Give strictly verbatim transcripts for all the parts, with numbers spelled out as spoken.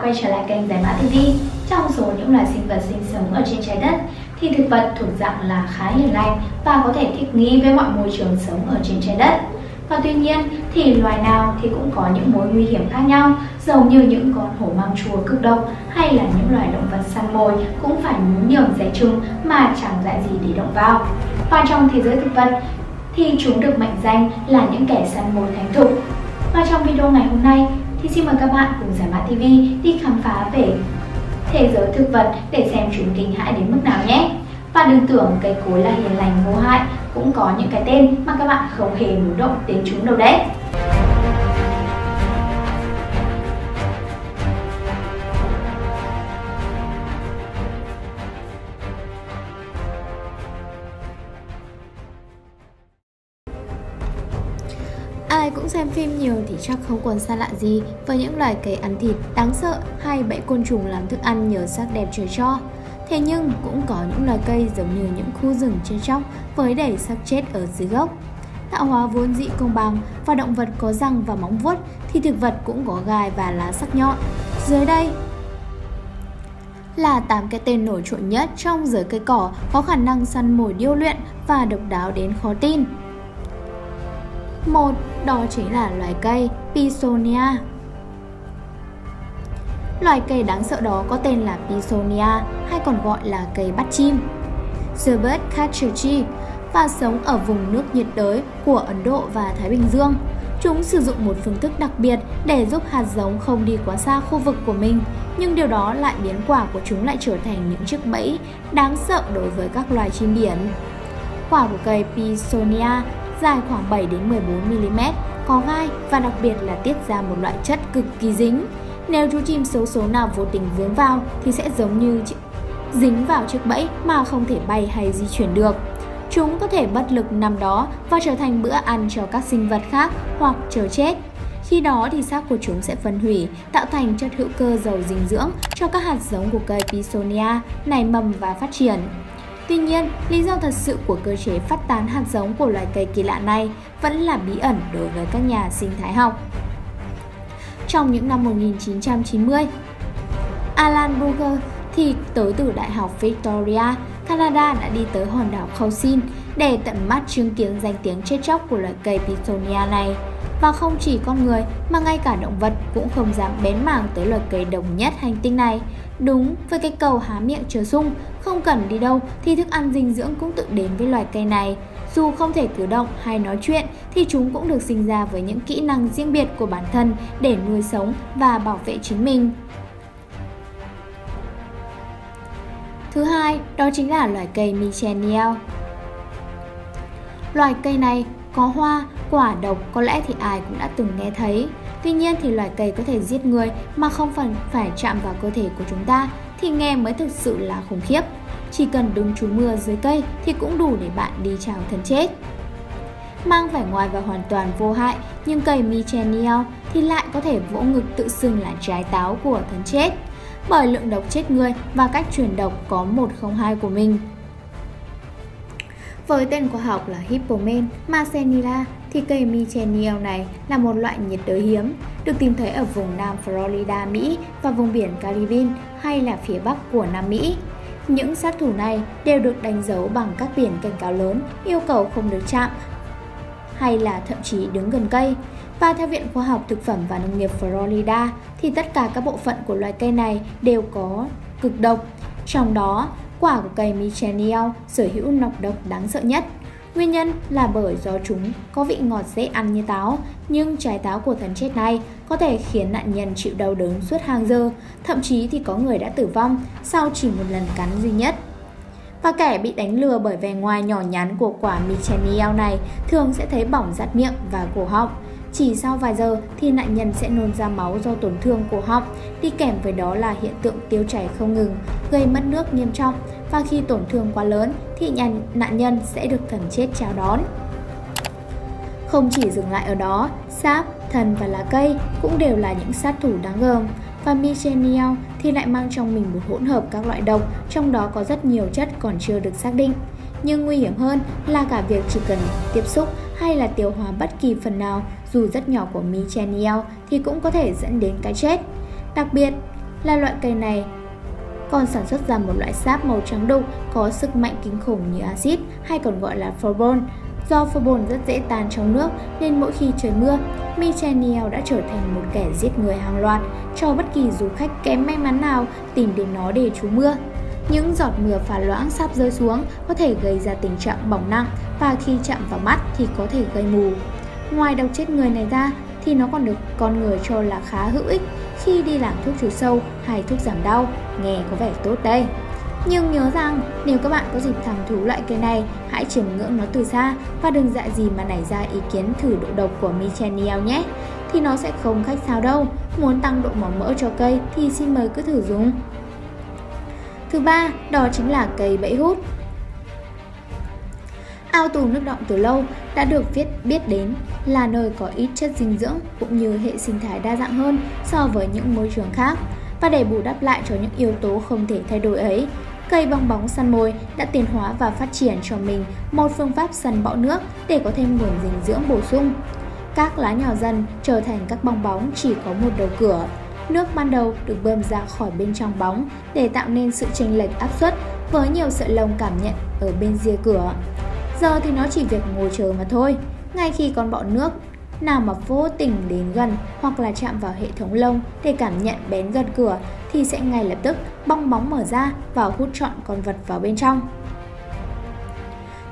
đã quay trở lại kênh Giải Mã ti vi. Trong số những loài sinh vật sinh sống ở trên trái đất thì thực vật thuộc dạng là khá hiền lành và có thể thích nghi với mọi môi trường sống ở trên trái đất. Và tuy nhiên thì loài nào thì cũng có những mối nguy hiểm khác nhau, giống như những con hổ mang chùa cực độc hay là những loài động vật săn mồi cũng phải nhường rẽ chung mà chẳng dạy gì để động vào. Và trong thế giới thực vật thì chúng được mệnh danh là những kẻ săn mồi thánh tục. Và trong video ngày hôm nay thì xin mời các bạn cùng Giải Mã ti vi đi khám phá về thế giới thực vật để xem chúng kinh hãi đến mức nào nhé. Và đừng tưởng cây cối là hiền lành vô hại, cũng có những cái tên mà các bạn không hề muốn động đến chúng đâu đấy. Ai cũng xem phim nhiều thì chắc không còn xa lạ gì với những loài cây ăn thịt đáng sợ hay bẫy côn trùng làm thức ăn nhờ sắc đẹp trời cho. Thế nhưng cũng có những loài cây giống như những khu rừng trên chóc với đầy xác chết ở dưới gốc. Tạo hóa vốn dĩ công bằng và động vật có răng và móng vuốt thì thực vật cũng có gai và lá sắc nhọn. Dưới đây là tám cái tên nổi trội nhất trong giới cây cỏ có khả năng săn mồi điêu luyện và độc đáo đến khó tin. một. Đó chính là loài cây Pisonia. Loài cây đáng sợ đó có tên là Pisonia hay còn gọi là cây bắt chim, Catcher Tree, và sống ở vùng nước nhiệt đới của Ấn Độ và Thái Bình Dương. Chúng sử dụng một phương thức đặc biệt để giúp hạt giống không đi quá xa khu vực của mình, nhưng điều đó lại biến quả của chúng lại trở thành những chiếc bẫy đáng sợ đối với các loài chim biển. Quả của cây Pisonia dài khoảng bảy đến mười bốn mi li mét, có gai và đặc biệt là tiết ra một loại chất cực kỳ dính. Nếu chú chim xấu số nào vô tình vướng vào thì sẽ giống như dính vào chiếc bẫy mà không thể bay hay di chuyển được. Chúng có thể bất lực nằm đó và trở thành bữa ăn cho các sinh vật khác hoặc chờ chết. Khi đó thì xác của chúng sẽ phân hủy, tạo thành chất hữu cơ giàu dinh dưỡng cho các hạt giống của cây Pisonia nảy mầm và phát triển. Tuy nhiên, lý do thật sự của cơ chế phát tán hạt giống của loài cây kỳ lạ này vẫn là bí ẩn đối với các nhà sinh thái học. Trong những năm một nghìn chín trăm chín mươi, Alan Burger thì tới từ Đại học Victoria, Canada đã đi tới hòn đảo Kauai để tận mắt chứng kiến danh tiếng chết chóc của loài cây Pisonia này. Và không chỉ con người mà ngay cả động vật cũng không dám bén mảng tới loài cây độc nhất hành tinh này. Đúng với cái câu há miệng chờ sung, không cần đi đâu thì thức ăn dinh dưỡng cũng tự đến với loài cây này. Dù không thể cử động hay nói chuyện thì chúng cũng được sinh ra với những kỹ năng riêng biệt của bản thân để nuôi sống và bảo vệ chính mình. Thứ hai, đó chính là loài cây Manchineel. Loài cây này có hoa, quả độc có lẽ thì ai cũng đã từng nghe thấy. Tuy nhiên thì loài cây có thể giết người mà không phải phải chạm vào cơ thể của chúng ta thì nghe mới thực sự là khủng khiếp. Chỉ cần đứng trú mưa dưới cây thì cũng đủ để bạn đi chào thân chết. Mang vẻ ngoài và hoàn toàn vô hại, nhưng cây Manchineel thì lại có thể vỗ ngực tự xưng là trái táo của thân chết, bởi lượng độc chết người và cách truyền độc có một không hai của mình. Với tên khoa học là Hippomane mancinella thì cây Manchineel này là một loại nhiệt đới hiếm, được tìm thấy ở vùng Nam Florida, Mỹ và vùng biển Caribbean hay là phía Bắc của Nam Mỹ. Những sát thủ này đều được đánh dấu bằng các biển cảnh cáo lớn yêu cầu không được chạm hay là thậm chí đứng gần cây. Và theo Viện Khoa học Thực phẩm và Nông nghiệp Florida thì tất cả các bộ phận của loài cây này đều có cực độc, trong đó quả của cây Manchineel sở hữu nọc độc đáng sợ nhất. Nguyên nhân là bởi do chúng có vị ngọt dễ ăn như táo, nhưng trái táo của thần chết này có thể khiến nạn nhân chịu đau đớn suốt hàng giờ, thậm chí thì có người đã tử vong sau chỉ một lần cắn duy nhất. Và kẻ bị đánh lừa bởi vẻ ngoài nhỏ nhắn của quả Manchineel này thường sẽ thấy bỏng rát miệng và cổ họng. Chỉ sau vài giờ thì nạn nhân sẽ nôn ra máu do tổn thương cổ họng, đi kèm với đó là hiện tượng tiêu chảy không ngừng, gây mất nước nghiêm trọng, và khi tổn thương quá lớn thì nạn nhân sẽ được thần chết chào đón. Không chỉ dừng lại ở đó, sáp, thần và lá cây cũng đều là những sát thủ đáng gờm, và Manchineel thì lại mang trong mình một hỗn hợp các loại độc, trong đó có rất nhiều chất còn chưa được xác định. Nhưng nguy hiểm hơn là cả việc chỉ cần tiếp xúc hay là tiêu hóa bất kỳ phần nào dù rất nhỏ của Manchineel thì cũng có thể dẫn đến cái chết. Đặc biệt, là loại cây này còn sản xuất ra một loại sáp màu trắng đục có sức mạnh kinh khủng như axit hay còn gọi là phobon. Do phobon rất dễ tan trong nước nên mỗi khi trời mưa, Manchineel đã trở thành một kẻ giết người hàng loạt cho bất kỳ du khách kém may mắn nào tìm đến nó để trú mưa. Những giọt mưa pha loãng sáp rơi xuống có thể gây ra tình trạng bỏng nặng và khi chạm vào mắt thì có thể gây mù. Ngoài độc chết người này ra thì nó còn được con người cho là khá hữu ích khi đi làm thuốc trừ sâu hay thuốc giảm đau, nghe có vẻ tốt đây. Nhưng nhớ rằng nếu các bạn có dịp thăm thú loại cây này, hãy chiêm ngưỡng nó từ xa và đừng dạ gì mà nảy ra ý kiến thử độ độc của Manchineel nhé, thì nó sẽ không khách sáo đâu. Muốn tăng độ màu mỡ cho cây thì xin mời cứ thử dùng. Thứ ba, đó chính là cây bẫy hút. Ao tù nước động từ lâu đã được viết biết đến là nơi có ít chất dinh dưỡng cũng như hệ sinh thái đa dạng hơn so với những môi trường khác. Và để bù đắp lại cho những yếu tố không thể thay đổi ấy, cây bong bóng săn mồi đã tiến hóa và phát triển cho mình một phương pháp săn bọ nước để có thêm nguồn dinh dưỡng bổ sung. Các lá nhỏ dần trở thành các bong bóng chỉ có một đầu cửa. Nước ban đầu được bơm ra khỏi bên trong bóng để tạo nên sự chênh lệch áp suất với nhiều sợi lông cảm nhận ở bên rìa cửa. Giờ thì nó chỉ việc ngồi chờ mà thôi. Ngay khi con bọ nước nào mà vô tình đến gần hoặc là chạm vào hệ thống lông để cảm nhận bén gần cửa thì sẽ ngay lập tức bong bóng mở ra và hút trọn con vật vào bên trong.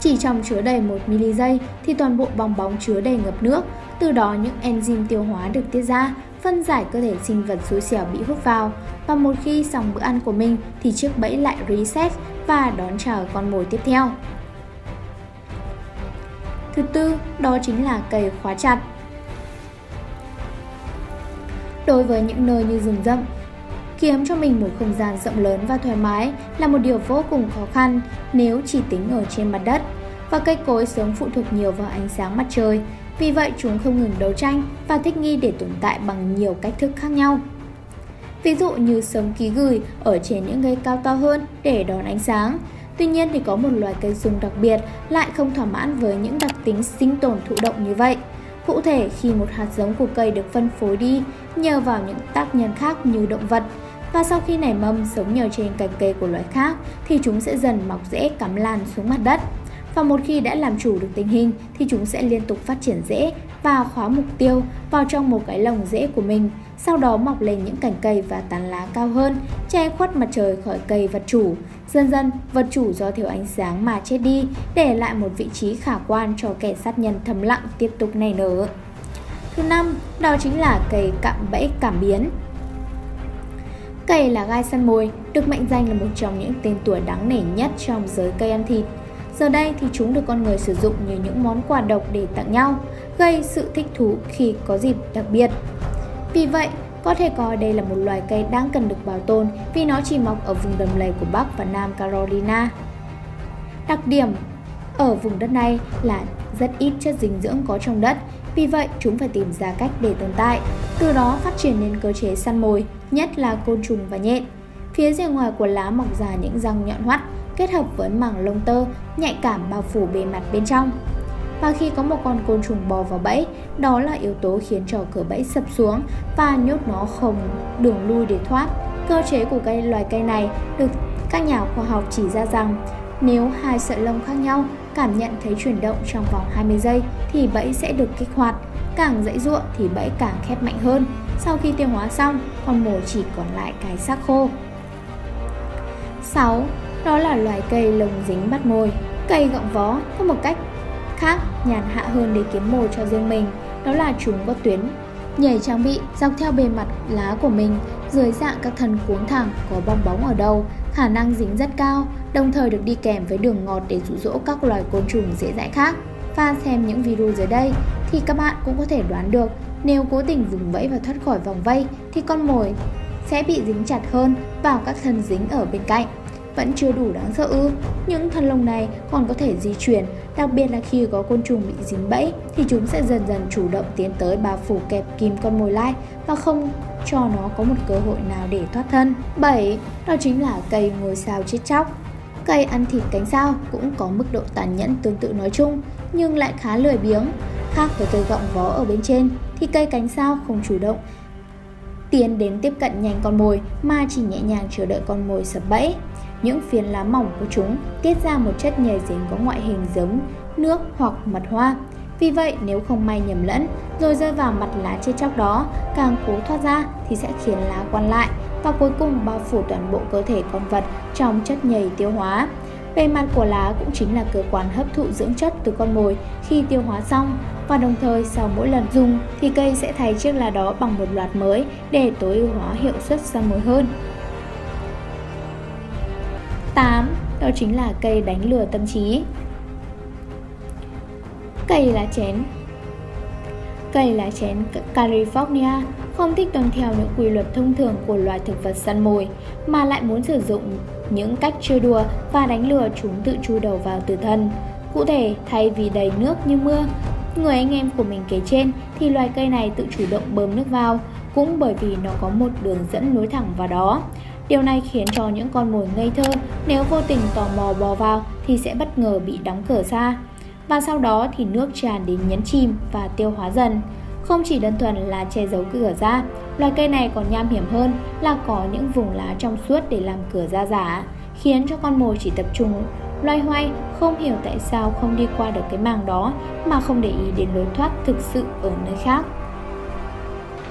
Chỉ trong chứa đầy một mi-li giây thì toàn bộ bong bóng chứa đầy ngập nước, từ đó những enzyme tiêu hóa được tiết ra, phân giải cơ thể sinh vật xui xẻo bị hút vào. Và một khi xong bữa ăn của mình thì chiếc bẫy lại reset và đón chờ con mồi tiếp theo. Thứ tư, đó chính là cây khóa chặt. Đối với những nơi như rừng rậm, kiếm cho mình một không gian rộng lớn và thoải mái là một điều vô cùng khó khăn nếu chỉ tính ở trên mặt đất, và cây cối sống phụ thuộc nhiều vào ánh sáng mặt trời, vì vậy chúng không ngừng đấu tranh và thích nghi để tồn tại bằng nhiều cách thức khác nhau. Ví dụ như sống ký gửi ở trên những cây cao to hơn để đón ánh sáng. Tuy nhiên thì có một loài cây sung đặc biệt lại không thỏa mãn với những đặc tính sinh tồn thụ động như vậy. Cụ thể, khi một hạt giống của cây được phân phối đi nhờ vào những tác nhân khác như động vật, và sau khi nảy mầm sống nhờ trên cành cây của loài khác thì chúng sẽ dần mọc rễ cắm lan xuống mặt đất. Và một khi đã làm chủ được tình hình thì chúng sẽ liên tục phát triển rễ và khóa mục tiêu vào trong một cái lồng rễ của mình, sau đó mọc lên những cành cây và tán lá cao hơn, che khuất mặt trời khỏi cây vật chủ. Dần dần, vật chủ do thiếu ánh sáng mà chết đi, để lại một vị trí khả quan cho kẻ sát nhân thầm lặng tiếp tục nảy nở. Thứ năm, đó chính là cây cạm bẫy cảm biến. Cây là gai săn mồi, được mệnh danh là một trong những tên tuổi đáng nể nhất trong giới cây ăn thịt. Giờ đây thì chúng được con người sử dụng như những món quà độc để tặng nhau, gây sự thích thú khi có dịp đặc biệt. Vì vậy, có thể coi đây là một loài cây đang cần được bảo tồn vì nó chỉ mọc ở vùng đầm lầy của Bắc và Nam Carolina. Đặc điểm ở vùng đất này là rất ít chất dinh dưỡng có trong đất, vì vậy chúng phải tìm ra cách để tồn tại, từ đó phát triển nên cơ chế săn mồi, nhất là côn trùng và nhện. Phía rìa ngoài của lá mọc ra những răng nhọn hoắt, kết hợp với màng lông tơ nhạy cảm bao phủ bề mặt bên trong. Và khi có một con côn trùng bò vào bẫy, đó là yếu tố khiến cho cửa bẫy sập xuống và nhốt nó không đường lui để thoát. Cơ chế của cây loài cây này được các nhà khoa học chỉ ra rằng nếu hai sợi lông khác nhau cảm nhận thấy chuyển động trong vòng hai mươi giây thì bẫy sẽ được kích hoạt, càng dãy giụa thì bẫy càng khép mạnh hơn. Sau khi tiêu hóa xong, con mồi chỉ còn lại cái xác khô. Sáu, đó là loài cây lồng dính bắt mồi. Cây gọng vó có một cách khác nhàn hạ hơn để kiếm mồi cho riêng mình, đó là chúng có tuyến nhảy trang bị dọc theo bề mặt lá của mình dưới dạng các thân cuống thẳng có bong bóng ở đầu, khả năng dính rất cao, đồng thời được đi kèm với đường ngọt để dụ dỗ các loài côn trùng dễ dãi khác. Và xem những video dưới đây thì các bạn cũng có thể đoán được nếu cố tình vùng vẫy và thoát khỏi vòng vây thì con mồi sẽ bị dính chặt hơn vào các thân dính ở bên cạnh. Vẫn chưa đủ đáng sợ ư? Những thân lông này còn có thể di chuyển, đặc biệt là khi có côn trùng bị dính bẫy thì chúng sẽ dần dần chủ động tiến tới bao phủ kẹp kín con mồi lai và không cho nó có một cơ hội nào để thoát thân. Bảy, đó chính là cây ngôi sao chết chóc. Cây ăn thịt cánh sao cũng có mức độ tàn nhẫn tương tự nói chung nhưng lại khá lười biếng. Khác với cây gọng vó ở bên trên thì cây cánh sao không chủ động tiến đến tiếp cận nhanh con mồi mà chỉ nhẹ nhàng chờ đợi con mồi sập bẫy. Những phiến lá mỏng của chúng tiết ra một chất nhầy dính có ngoại hình giống nước hoặc mật hoa. Vì vậy, nếu không may nhầm lẫn rồi rơi vào mặt lá chết chóc đó, càng cố thoát ra thì sẽ khiến lá quằn lại và cuối cùng bao phủ toàn bộ cơ thể con vật trong chất nhầy tiêu hóa. Bề mặt của lá cũng chính là cơ quan hấp thụ dưỡng chất từ con mồi khi tiêu hóa xong, và đồng thời sau mỗi lần dùng thì cây sẽ thay chiếc lá đó bằng một loạt mới để tối ưu hóa hiệu suất ra mồi hơn. tám. Đó chính là cây đánh lừa tâm trí. Cây lá chén Cây lá chén California không thích tuân theo những quy luật thông thường của loài thực vật săn mồi, mà lại muốn sử dụng những cách chơi đùa và đánh lừa chúng tự chui đầu vào từ thân. Cụ thể, thay vì đầy nước như mưa, người anh em của mình kể trên, thì loài cây này tự chủ động bơm nước vào, cũng bởi vì nó có một đường dẫn nối thẳng vào đó. Điều này khiến cho những con mồi ngây thơ nếu vô tình tò mò bò vào thì sẽ bất ngờ bị đóng cửa xa, và sau đó thì nước tràn đến nhấn chìm và tiêu hóa dần. Không chỉ đơn thuần là che giấu cửa ra, loài cây này còn nham hiểm hơn là có những vùng lá trong suốt để làm cửa ra giả, khiến cho con mồi chỉ tập trung loay hoay không hiểu tại sao không đi qua được cái màng đó mà không để ý đến lối thoát thực sự ở nơi khác.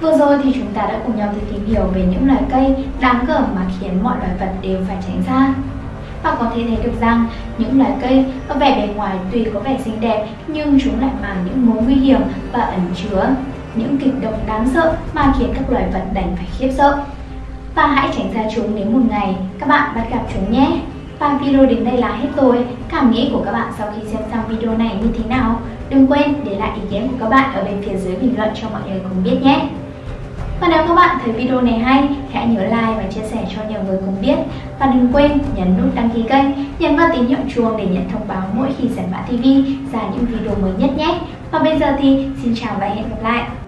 Vừa rồi thì chúng ta đã cùng nhau đi tìm hiểu về những loài cây đáng cờ mà khiến mọi loài vật đều phải tránh xa. Và có thể thấy được rằng những loài cây có vẻ bề ngoài tuy có vẻ xinh đẹp nhưng chúng lại mang những mối nguy hiểm và ẩn chứa những kịch độc đáng sợ mà khiến các loài vật đành phải khiếp sợ. Và hãy tránh xa chúng nếu một ngày các bạn bắt gặp chúng nhé. Và video đến đây là hết rồi. Cảm nghĩ của các bạn sau khi xem xong video này như thế nào? Đừng quên để lại ý kiến của các bạn ở bên phía dưới bình luận cho mọi người cùng biết nhé. Và nếu các bạn thấy video này hay, hãy nhớ like và chia sẻ cho nhiều người cùng biết. Và đừng quên nhấn nút đăng ký kênh, nhấn vào tín hiệu chuông để nhận thông báo mỗi khi Giải Mã ti vi ra những video mới nhất nhé. Và bây giờ thì xin chào và hẹn gặp lại.